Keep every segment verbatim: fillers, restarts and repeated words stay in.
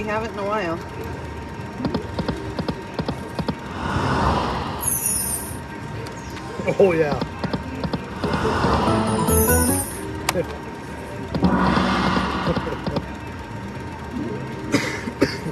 We haven't in a while. Oh, yeah.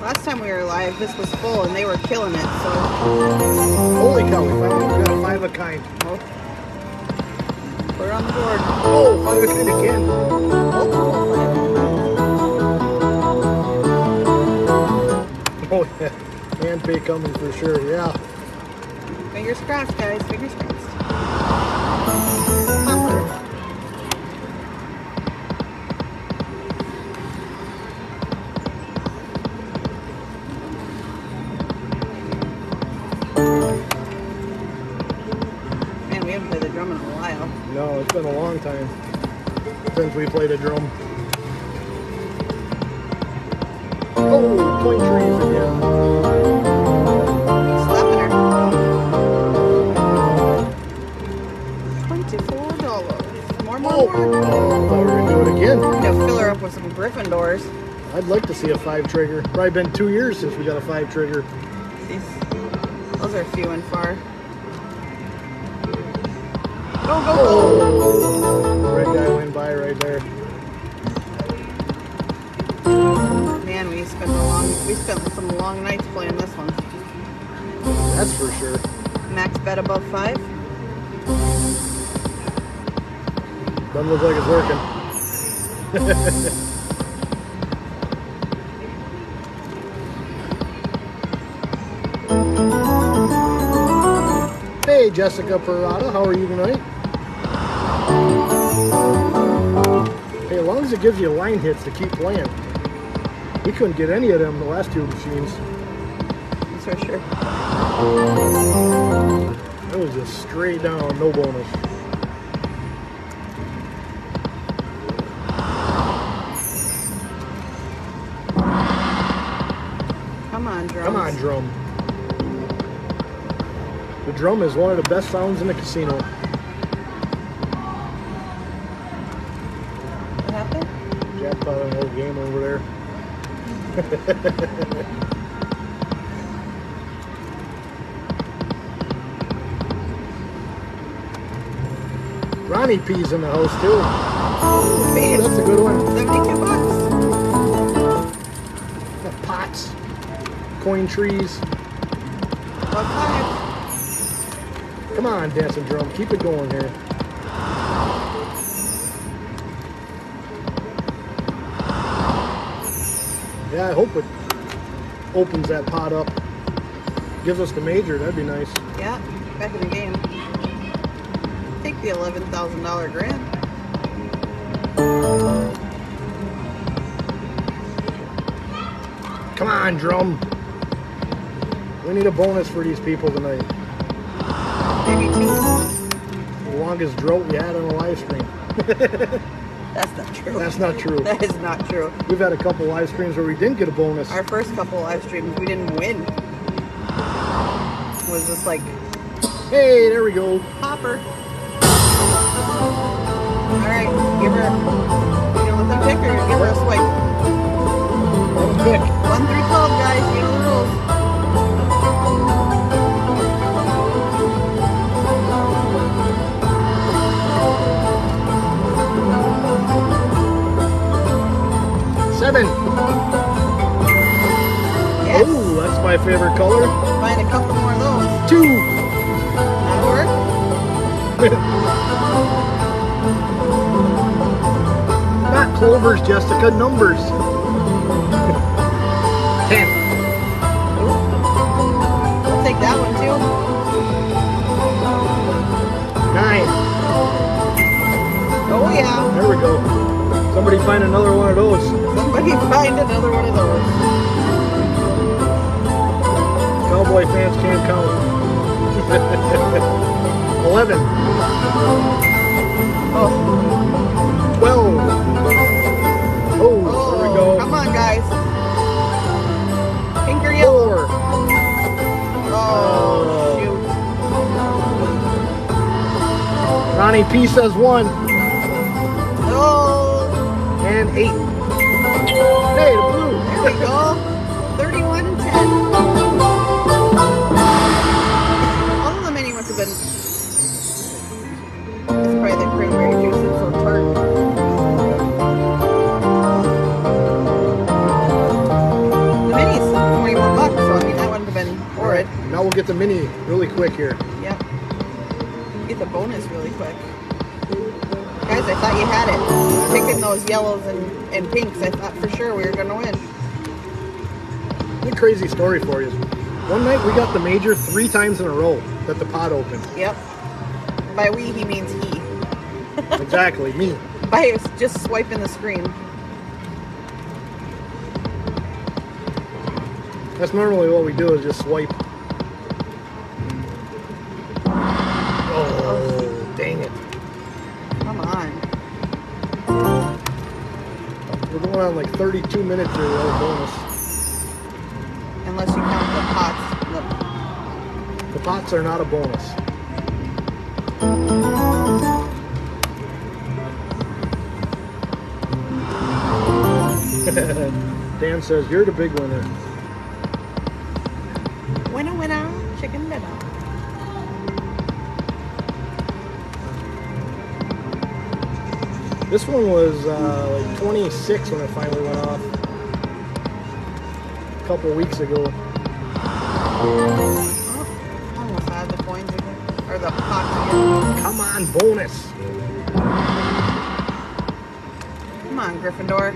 Last time we were alive, this was full and they were killing it, so. Holy cow, we finally got a five of kind. Oh. We're on the board. Oh, five of kind again. Multiple five of kind. Oh, yeah. And bake coming for sure, yeah. Fingers crossed, guys. Fingers crossed. Man, we haven't played the drum in a while. No, it's been a long time since we played a drum. Oh, point trees again. With some Gryffindors. I'd like to see a five trigger. Probably been two years since we got a five trigger. Jeez. Those are few and far. Go, go, go! Red guy went by right there. Man, we spent a long, we spent some long nights playing this one. That's for sure. Max bet above five. Doesn't look like it's working. Hey, Jessica Ferrada, how are you tonight? Hey, as long as it gives you line hits to keep playing. We couldn't get any of them the last two machines. That's for sure. That was just straight down, no bonus. Come on, drum. The drum is one of the best sounds in the casino. What happened? Jack bought an old game over there. Ronnie P's in the house too. Oh, man. That's a good one. seventy-two bucks. The pots. Coin trees. Come on, Dancing Drum. Keep it going here. Yeah, I hope it opens that pot up. Gives us the major. That'd be nice. Yeah, back in the game. Take the eleven thousand dollar grand. Come on, Drum. We need a bonus for these people tonight. Maybe two. The longest drought we had on a live stream. That's not true. That's not true. That is not true. We've had a couple live streams where we didn't get a bonus. Our first couple live streams, we didn't win. It was just like, hey, there we go. Hopper. All right, give her, you know, with the picker, give her a swipe. Pick. One through twelve, guys. You know the rules. Seven. Yes. Oh, that's my favorite color. Find a couple more of those. Two. That'll work. Not clovers, Jessica. Numbers. Ten. Ooh. We'll take that one too. Nine. Oh yeah. There we go. Somebody find another one of those. Somebody find another one of those. Cowboy fans can't count. Eleven. Oh. Twelve. Oh, oh, there we go. Come on, guys. Pink or yellow? Four. Oh, shoot. Ronnie P says one. Oh. And eight. Hey, the blue. There we go. get the mini really quick here. Yep. Get the bonus really quick. Guys, I thought you had it. Picking those yellows and, and pinks, I thought for sure we were going to win. What a crazy story for you. One night we got the major three times in a row that the pot opened. Yep. By we, he means he. Exactly, me. By just swiping the screen. That's normally what we do, is just swipe. Oh, dang it. Come on. We're going on like thirty-two minutes here without a bonus. Unless you count the pots. No. The pots are not a bonus. Dan says, you're the big winner. Winner, winner, chicken dinner. This one was uh, like twenty-six when it finally went off a couple weeks ago. Oh, almost had the coins again, or the pots again. Come on, bonus. Come on, Gryffindor.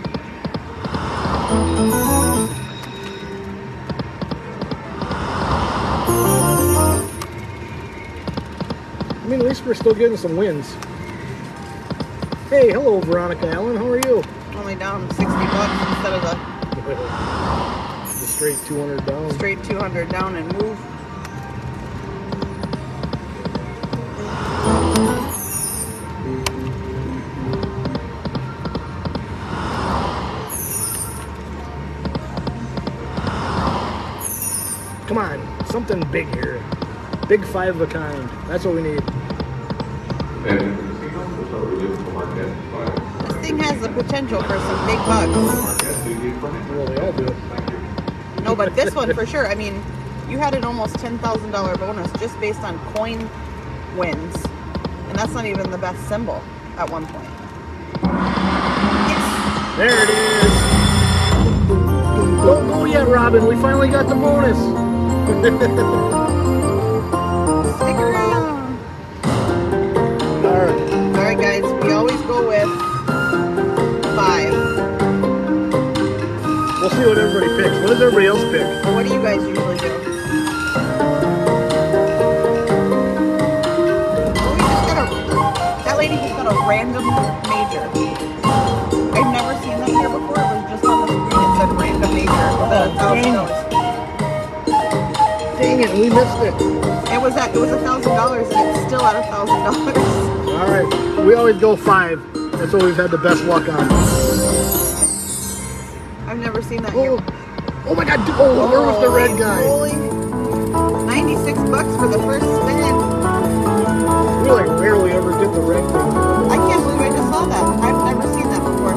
I mean, at least we're still getting some wins. Hey, hello, Veronica Allen. How are you? Only down sixty bucks instead of the, the straight two hundred down. Straight two hundred down and move. Come on, something big here. Big five of a kind. That's what we need. This thing has the potential for some big bucks. Well, they all do. No, but this one for sure. I mean, you had an almost ten thousand dollar bonus just based on coin wins. And that's not even the best symbol at one point. Yes! There it is! Don't go yet, Robin. We finally got the bonus. Stick around. Alright. Alright guys, we always go with five. We'll see what everybody picks. What does everybody else pick? What do you guys usually do? We just got a, that lady just got a random major. I've never seen them here before. It was just on the screen. It said random major. Oh, the, the, dang it, we missed it. It was at, it was a thousand dollars and it's still at a thousand dollars. Alright, we always go five. That's what we've had the best luck on. I've never seen that. Oh, oh my god, oh, oh where was the red guy? ninety-six bucks for the first spin. We like barely ever get the red thing. I can't believe I just saw that. I've never seen that before.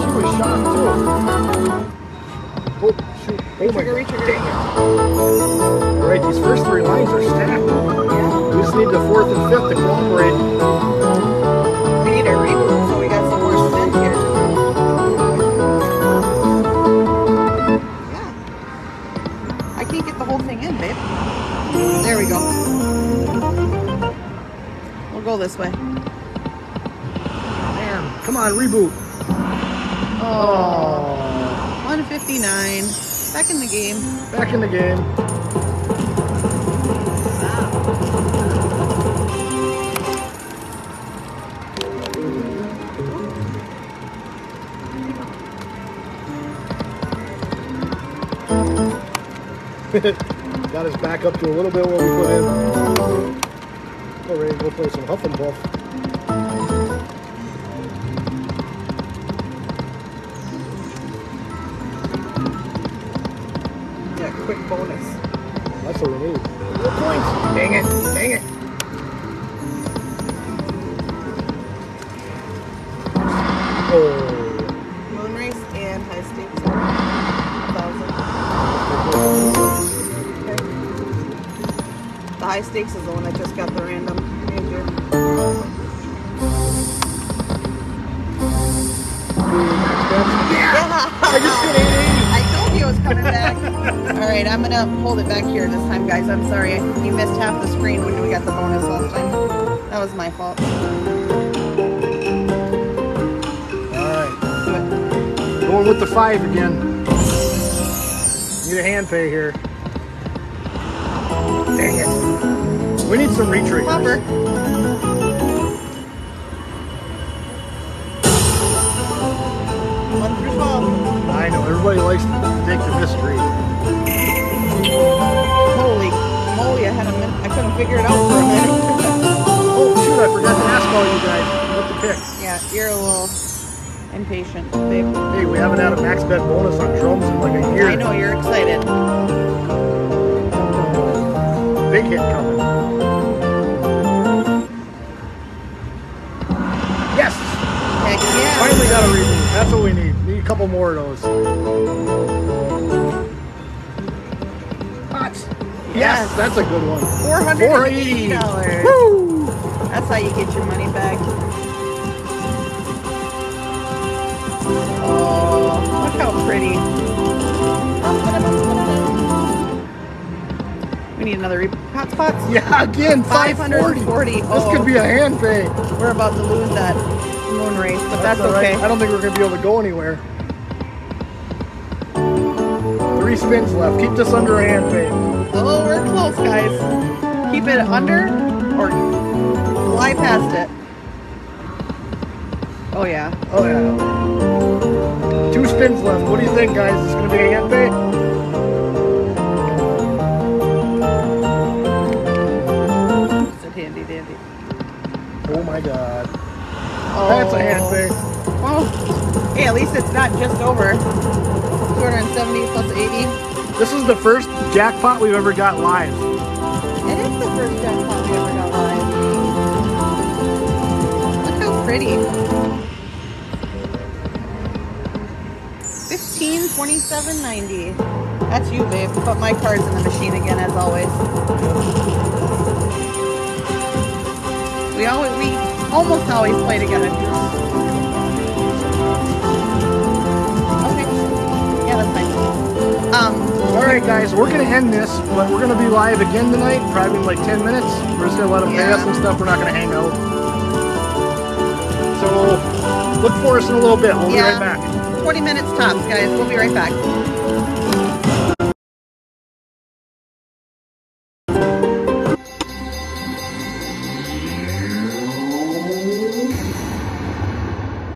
She was shocked too. Oh shoot. Oh my god. Dang it. Alright, these first three lines are stacked. We just need the fourth and fifth to cooperate. We need our reboot, so we got some more spins here. Yeah. I can't get the whole thing in, babe. There we go. We'll go this way. Damn. Come on, reboot. Oh. one fifty-nine. Back in the game. Back in the game. Got us back up to a little bit what we put in. We're ready to go play some Huffin' Buff. Yeah, quick bonus. That's what we need. Good points. Dang it. Dang it. Oh. Moon race and high stakes are a thousand. High stakes is the one that just got the random major. Yeah. I just hit eight eighty. I told you it was coming back. All right. right, I'm gonna hold it back here this time, guys. I'm sorry, you missed half the screen when we got the bonus last time. That was my fault. Alright. Going with the five again. Need a hand pay here. Dang it. We need some retriggers. Popper. I know, everybody likes to dig the mystery. Holy moly, I, had a minute. I couldn't figure it out for a minute. Oh shoot, I forgot to ask all you guys what to pick. Yeah, you're a little impatient, babe. Hey, we haven't had a max bet bonus on drums in like a year. I know, you're excited. Big hit coming. Yes! Heck yeah. Finally got a reason. That's what we need. Need a couple more of those. Pots. Yes, yes, that's a good one. four hundred eighty dollars. Woo! That's how you get your money back. Oh, look how pretty. We need another re Pots Pots? Yeah, again, five hundred forty. five forty. This oh. could be a hand pay. We're about to lose that moon race, but that's, that's okay. Right. I don't think we're going to be able to go anywhere. Three spins left. Keep this under a hand pay. Oh, we're close, guys. Keep it under or fly past it. Oh, yeah. Oh, yeah. Two spins left. What do you think, guys? Is this going to be a hand pay? Handy dandy. Oh my god. Oh. That's a hand thing. Oh. Hey, at least it's not just over. two hundred seventy plus eighty. This is the first jackpot we've ever got live. It is the first jackpot we ever got live. Look how pretty. fifteen twenty-seven ninety. That's you, babe. Put my cards in the machine again, as always. We always, we almost always play together. Okay. Yeah, that's fine. Um. All right, guys, we're gonna end this, but we're gonna be live again tonight, probably in like ten minutes. We're just gonna let them yeah. pay us and stuff. We're not gonna hang out. So look for us in a little bit. We'll yeah. be right back. twenty minutes tops, guys. We'll be right back.